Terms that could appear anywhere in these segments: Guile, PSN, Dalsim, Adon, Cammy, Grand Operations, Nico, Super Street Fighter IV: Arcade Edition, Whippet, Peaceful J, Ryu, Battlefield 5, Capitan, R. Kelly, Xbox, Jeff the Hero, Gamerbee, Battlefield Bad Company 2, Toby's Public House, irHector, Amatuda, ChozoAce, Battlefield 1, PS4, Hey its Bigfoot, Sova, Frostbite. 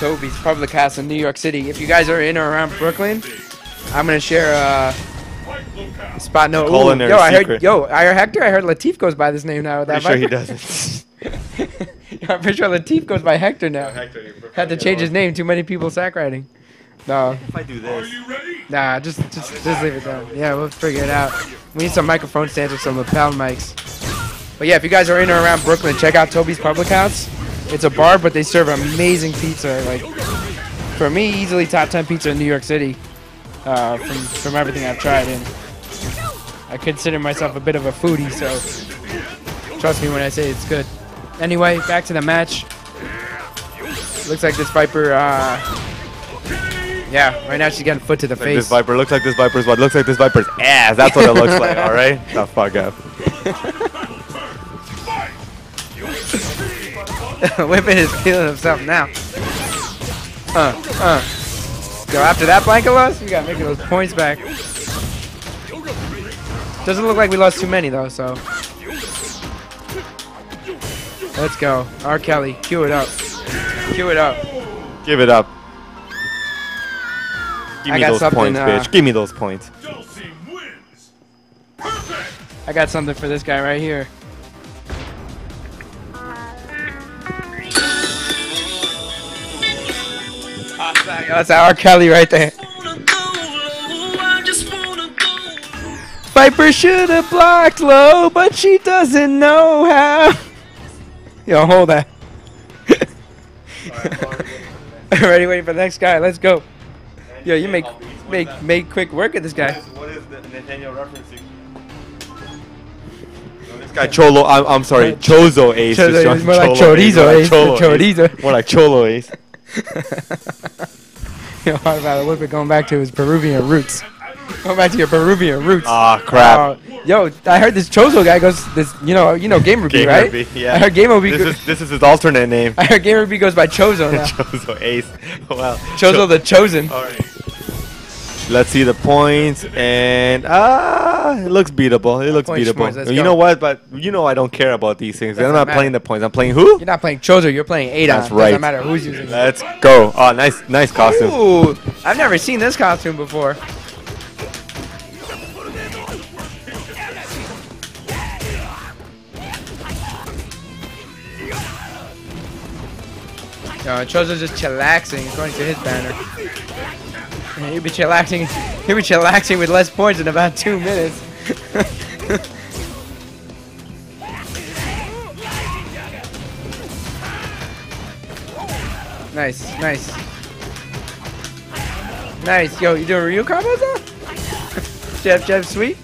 Toby's Public House in New York City. If you guys are in or around Brooklyn, I'm gonna share a spot. No, culinary secret. I heard Hector. I heard Latif goes by this name now. Pretty sure he doesn't. I'm pretty sure Latif goes by Hector now. Hector, had to change his name. Too many people sack riding. No. If I do this. Nah, just leave it down. Yeah, we'll figure it out. We need some microphone stands with some lapel mics. But yeah, if you guys are in or around Brooklyn, check out Toby's Public House. It's a bar, but they serve amazing pizza. Like, for me, easily top 10 pizza in New York City. From everything I've tried, and I consider myself a bit of a foodie, so trust me when I say it's good. Anyway, back to the match. Looks like this Viper, yeah, right now she's getting foot to the face. This Viper looks like this Viper's what? Looks like this Viper's ass. That's what it looks like, all right? The fuck up. Whippet is feeling himself now. Go after that blanket loss, we gotta make those points back. Doesn't look like we lost too many though, so. Let's go. R. Kelly, cue it up. Cue it up. Give it up. Give me those points, bitch. Give me those points. I got something for this guy right here. That's R. Kelly right there. Viper should have blocked low, but she doesn't know how. Yo, hold that. Already waiting for the next guy. Let's go. Yo, you make quick work of this guy. What is the Nathaniel referencing? This guy Cholo. I'm sorry, ChozoAce. It's more like Chorizo. Chorizo. More like ChozoAce. You know, what about a little bit going back to his Peruvian roots? Going back to your Peruvian roots. Ah, crap. Yo, I heard this Chozo guy goes this. You know Gamerbee, right? Gamerbee, yeah. I heard Gamerbee. This is his alternate name. I heard Gamerbee goes by Chozo now. ChozoAce. Wow. Chozo the Chosen. All right. Let's see the points, and it looks beatable. It looks beatable. Schmores, you know what? But you know I don't care about these things. I'm not playing the points. I'm playing who? You're not playing Chozo. You're playing Adon. That's right. Doesn't matter who's using it. Let's go. Oh, nice costume. Ooh, I've never seen this costume before. Chozo's just chillaxing according to his banner. He'll be chillaxing with less points in about 2 minutes. Nice. Yo, you doing Ryu combos now? Jeff, sweet.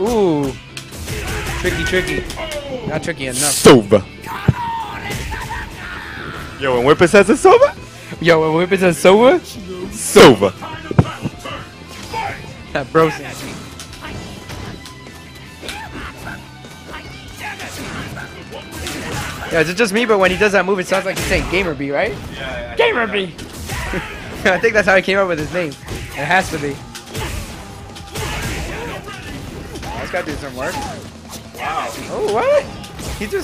Ooh. Tricky. Not tricky enough. Sova. Yo, when Whippet says it's Sova? Sova. That bro says. Yeah, is it just me, but when he does that move, it sounds like he's saying Gamerbee, right? Yeah. Gamerbee! I think that's how he came up with his name. It has to be. I just gotta do some work. Wow. Oh, what? He's doing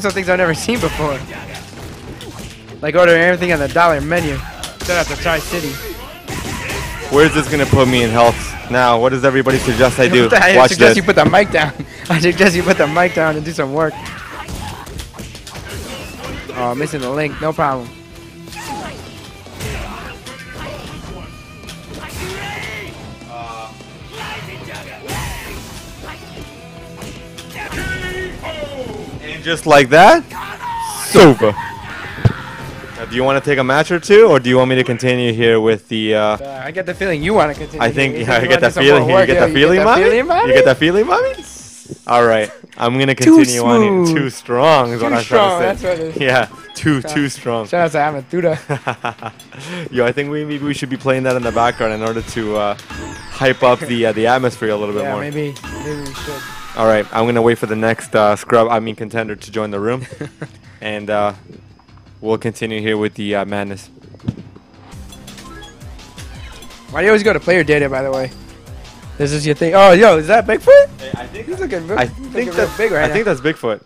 some things I've never seen before. Like ordering everything on the dollar menu. Shout out to Tri-City. Where's this going to put me in health now? What does everybody suggest I do? I suggest you put the mic down. I suggest you put the mic down and do some work. Oh, missing the link. No problem. Just like that, Sova. Now, do you want to take a match or two, or do you want me to continue here with the? I get the feeling you want to continue. I think I get that feeling. You get that feeling, mommy. You get that feeling, mommy. All right, I'm gonna continue on. Here. Too strong is what I was trying to say. Yeah, too strong. Shout out to Amatuda. Yo, I think maybe we should be playing that in the background in order to hype up the atmosphere a little bit more. Yeah, maybe we should. All right, I'm going to wait for the next contender to join the room. And we'll continue here with the madness. Why do you always go to player data, by the way? This is your thing. Oh, yo, is that Bigfoot? Hey, I think he's looking real, I think that's big right now. I think that's Bigfoot.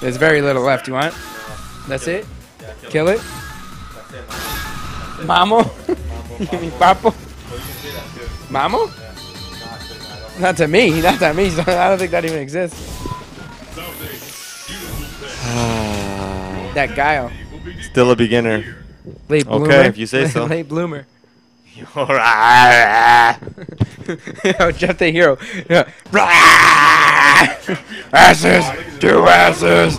There's very little left. You want? That's it? Yeah, kill it? Mamo? You mean papo? Mamo? Not to me. Not to me. I don't think that even exists. That Guile. Still a beginner. Late bloomer. Okay, if you say so. Late bloomer. Yo, Jeff the Hero. Asses! Two asses!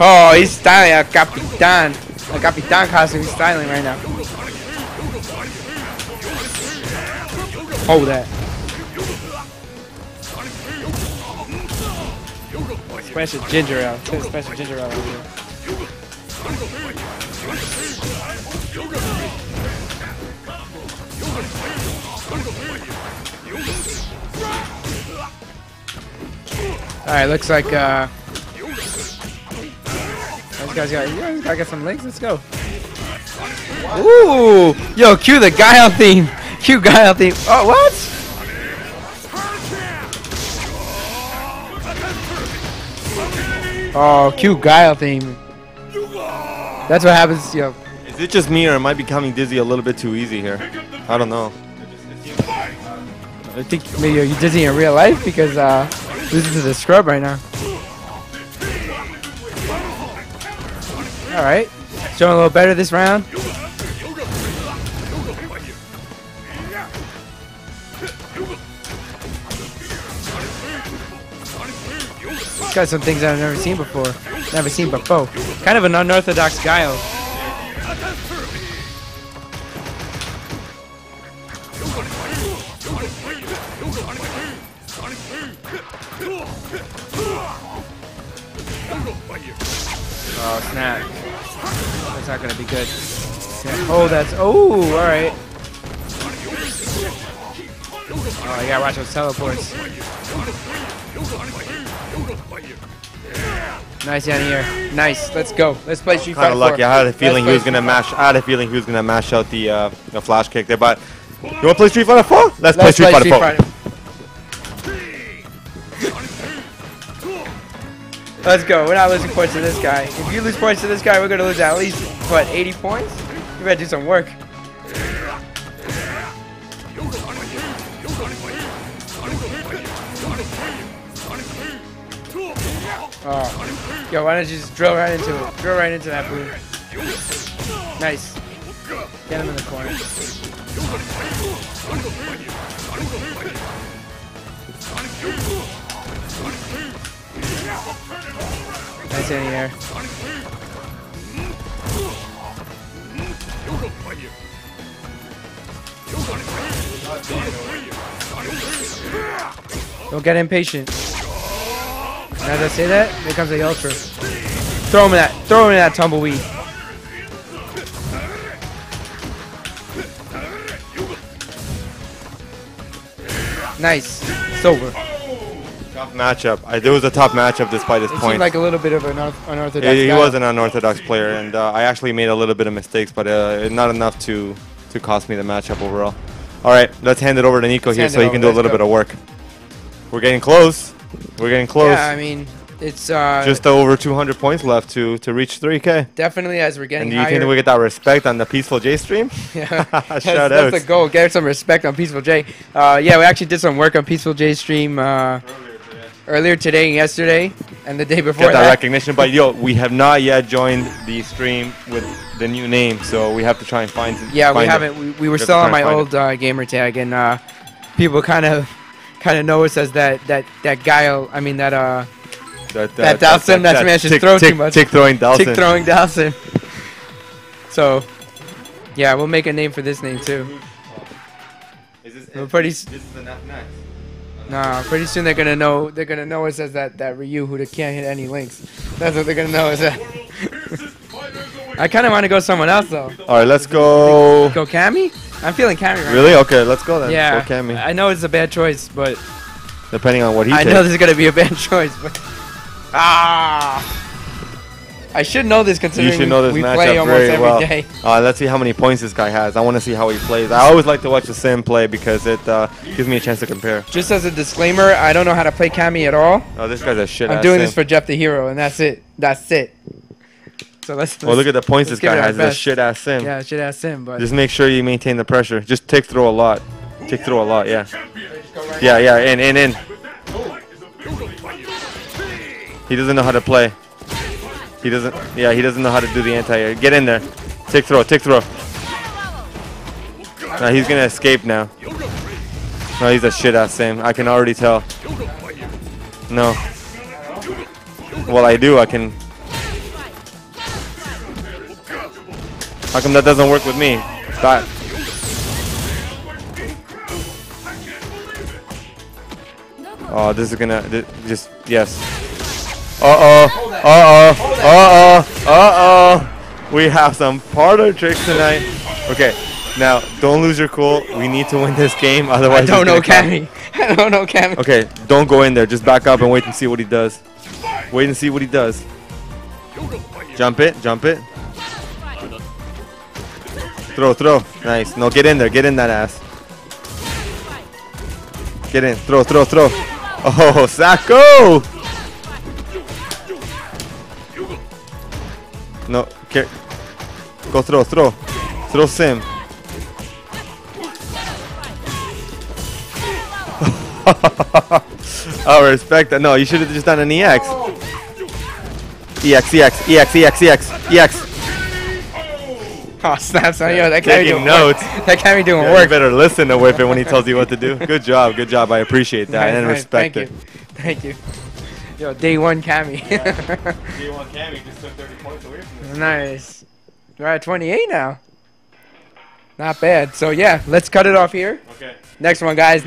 Oh, he's styling a Capitan. A Capitan costume, he's styling right now. Hold that. Special ginger ale. Special ginger ale right here. Alright, looks like this guy's got, I got some legs, let's go. Ooh! Yo, cue the Guile theme! Cue Guile theme. Oh, what? Oh, cue Guile theme. That's what happens, yo. Is it just me or am I becoming dizzy a little bit too easy here? I don't know. I think maybe you're dizzy in real life because this is a scrub right now. Alright. Showing a little better this round. He's got some things I've never seen before. Never seen before. Kind of an unorthodox Guile. Oh, snap. That's not gonna be good. Yeah. Oh, that's... Oh, alright. Oh, I gotta watch those teleports. Nice down here. Nice. Let's go. Let's play Street Fighter 4. Kind of lucky. I had a feeling he was gonna mash... I had a feeling he was gonna mash out the flash kick there, but... You wanna play Street Fighter 4? Let's play Street Fighter 4. Let's go. We're not losing points to this guy. If you lose points to this guy, we're going to lose at least, what, 80 points? You better do some work. Oh. Yo, why don't you just drill right into it? Drill right into that blue. Nice. Get him in the corner. Nice in the air. Don't get impatient. And as I say that, here comes the ultra. Throw him in that. Throw him in that tumbleweed. Nice. It's over. Tough matchup. It was a tough matchup despite his points. Seemed like a little bit of an unorthodox player. He was an unorthodox player, and I actually made a little bit of mistakes, but not enough to cost me the matchup overall. All right, let's hand it over to Nico here so he can do a little bit of work. We're getting close. We're getting close. Yeah, I mean, it's just over 200 points left to reach 3K. Definitely, as we're getting higher. And do you think we get that respect on the Peaceful J stream? Yeah, that's the goal. Get some respect on Peaceful J. Yeah, we actually did some work on Peaceful J stream. Earlier today and yesterday and the day before. Get that recognition, but yo, we have not yet joined the stream with the new name, so we have to try and find it. Yeah, we haven't. We were still on my old gamer tag, and people kind of know us as that Guile. I mean that Dalsim. That's man should throw too much. Tick throwing Dalsim. So yeah, we'll make a name for this name too. This is enough nice. Nah, pretty soon they're gonna know us as that Ryu who can't hit any links. That's what they're gonna know us as. I kind of want to go someone else though. All right, let's go. Go Cammy? I'm feeling Cammy right now. Okay, let's go then. Yeah, go Cammy. I know it's a bad choice, but depending on what he takes. I know this is gonna be a bad choice, but Ah! I should know this considering we play almost every day. Let's see how many points this guy has. I want to see how he plays. I always like to watch the Sim play because it gives me a chance to compare. Just as a disclaimer, I don't know how to play Cammy at all. Oh, this guy's a shit. I'm doing this for Jeff the Hero, and that's it. That's it. So let's look at the points this guy has. It's a shit-ass Sim. Yeah, shit-ass Sim. But just make sure you maintain the pressure. Just tick through a lot. Tick through a lot, yeah. Yeah, yeah, in. He doesn't know how to play. He doesn't, yeah, he doesn't know how to do the anti-air. Get in there. Tick throw, tick throw. Now he's going to escape now. No, he's a shit-ass Sim. I can already tell. No. Well, I do. I can. How come that doesn't work with me? Stop. Oh, this is going to, just, yes. Uh-oh. We have some parlor tricks tonight. Okay, now, don't lose your cool. We need to win this game, otherwise... I don't know Cammy. Okay, don't go in there. Just back up and wait and see what he does. Jump it. Throw. Nice. No, get in there. Get in that ass. Get in. Throw. Oh, Sacco! No, go throw Sim. I respect that. No, you should have just done an EX. EX. Oh, snaps on you. That can't be doing notes. That can't be doing work. You better listen to Whippet when he tells you what to do. Good job. I appreciate that respect it. Thank you. Yo, day one Cammy. Yeah. Day one Cammy just took 30 points away from this. Nice. We're at 28 now. Not bad. So yeah, let's cut it off here. Okay. Next one, guys.